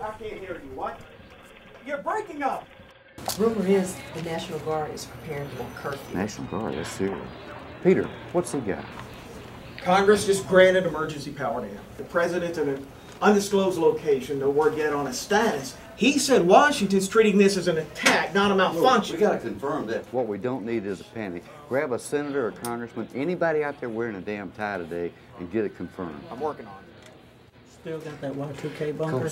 I can't hear you. What? You're breaking up. Rumor is the National Guard is preparing for curfew. National Guard, that's serious. Peter, what's he got? Congress just granted emergency power to him. The president in an undisclosed location, no word yet on his status. He said Washington's treating this as an attack, not a malfunction. We gotta confirm that. What we don't need is a panic. Grab a senator or congressman, anybody out there wearing a damn tie today, and get it confirmed. I'm working on it. Still got that Y2K bunker?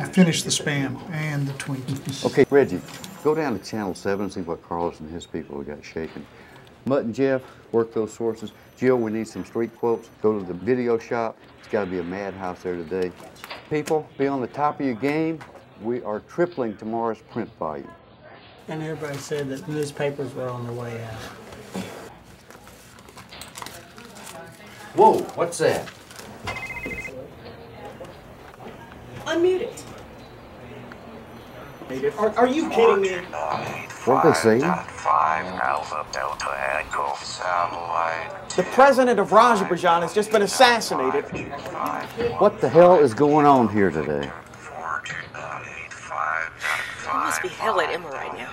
I finished the spam and the Twinkies. Okay, Reggie, go down to Channel 7 and see what Carlos and his people got shaken. Mutt and Jeff, work those sources. Jill, we need some street quotes. Go to the video shop. It's got to be a madhouse there today. People, be on the top of your game. We are tripling tomorrow's print volume. And everybody said that newspapers were on their way out. Whoa, what's that? Unmute it. Are you kidding me? What they say? The president of Rajaburjan has just been assassinated. What the hell is going on here today? It must be hell at EMMA right now.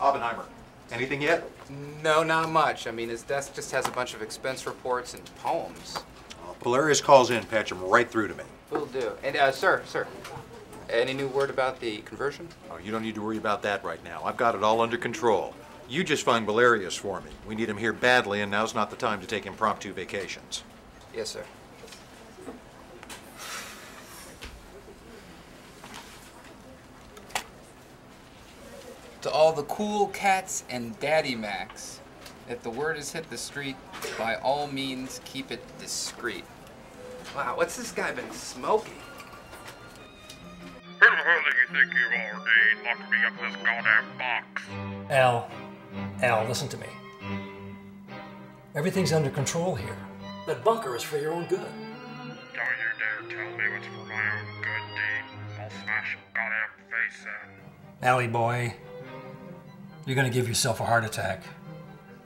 Abenheimer. Anything yet? No, not much. I mean, his desk just has a bunch of expense reports and poems. Belarius calls in, patch him right through to me. Will do. And, sir, any new word about the conversion? Oh, you don't need to worry about that right now. I've got it all under control. You just find Belarius for me. We need him here badly, and now's not the time to take impromptu vacations. Yes, sir. To all the cool cats and daddy Macs, if the word has hit the street, by all means, keep it discreet. Wow, what's this guy been smoking? Who the hell do you think you are, dude, locking me up in this goddamn box? Al, listen to me. Everything's under control here. That bunker is for your own good. Don't you dare tell me what's for my own good, dude. I'll smash your goddamn face in. Allie boy. You're gonna give yourself a heart attack.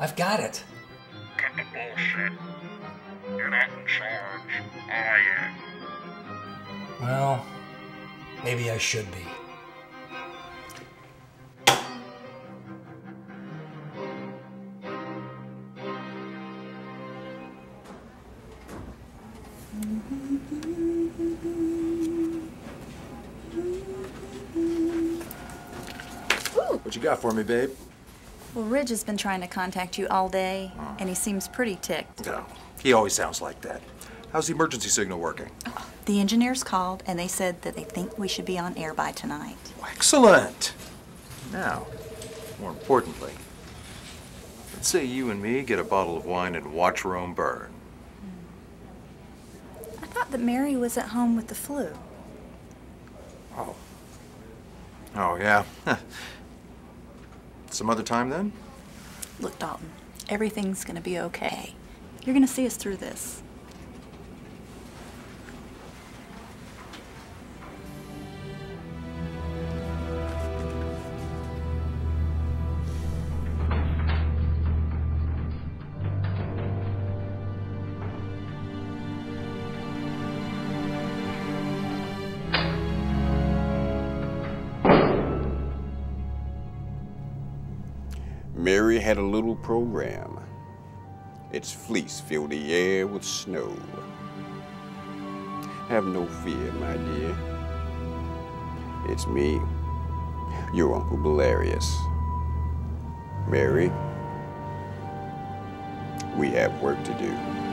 I've got it. Cut the bullshit. You're not in charge. I am. Well, maybe I should be. What you got for me, babe? Well, Ridge has been trying to contact you all day, and he seems pretty ticked. No, he always sounds like that. How's the emergency signal working? The engineers called, and they said that they think we should be on air by tonight. Oh, excellent. Now, more importantly, let's say you and me get a bottle of wine and watch Rome burn. I thought that Mary was at home with the flu. Oh, yeah. Some other time, then? Look, Dalton, everything's gonna be okay. You're gonna see us through this. Mary had a little program. Its fleece filled the air with snow. Have no fear, my dear. It's me, your Uncle Belarius. Mary, we have work to do.